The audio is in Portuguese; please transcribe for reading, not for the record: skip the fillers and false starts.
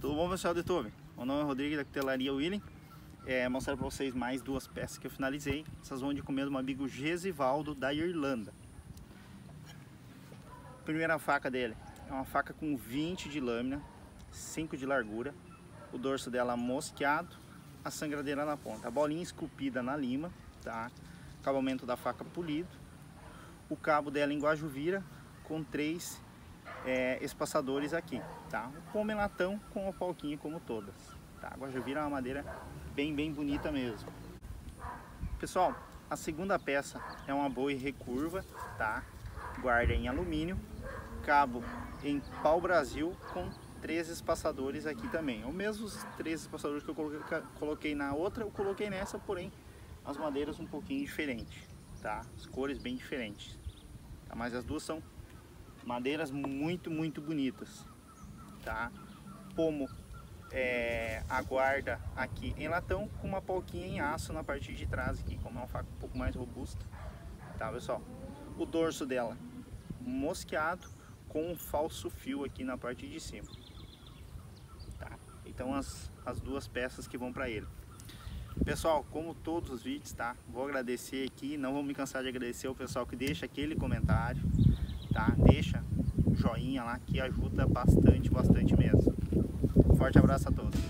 Tudo bom, pessoal do YouTube? Meu nome é Rodrigo da Cutelaria Willing. Mostrar para vocês mais duas peças que eu finalizei. Essas vão de comer do meu amigo Jesiel da Irlanda. Primeira faca dele é uma faca com 20 de lâmina, 5 de largura. O dorso dela mosqueado, a sangradeira na ponta, a bolinha esculpida na lima, tá? O acabamento da faca polido. O cabo dela em guajuvira com 3 espaçadores aqui, tá? O pomo é latão com a palquinha como todas, tá? A guajuvira é uma madeira bem bonita mesmo. Pessoal, a segunda peça é uma boi recurva, tá? Guarda em alumínio, cabo em pau Brasil com 3 espaçadores aqui também. Os mesmos 3 espaçadores que eu coloquei na outra, eu coloquei nessa, porém as madeiras um pouquinho diferentes, tá? As cores bem diferentes, tá? Mas as duas são madeiras muito bonitas, tá? Pomo a guarda aqui em latão com uma palquinha em aço na parte de trás aqui, como é uma faca um pouco mais robusta, tá, pessoal? O dorso dela mosqueado com um falso fio aqui na parte de cima, tá? Então as duas peças que vão para ele. Pessoal, como todos os vídeos, tá? Vou agradecer aqui, não vou me cansar de agradecer o pessoal que deixa aquele comentário, tá? Deixa o joinha lá que ajuda bastante mesmo. Forte abraço a todos.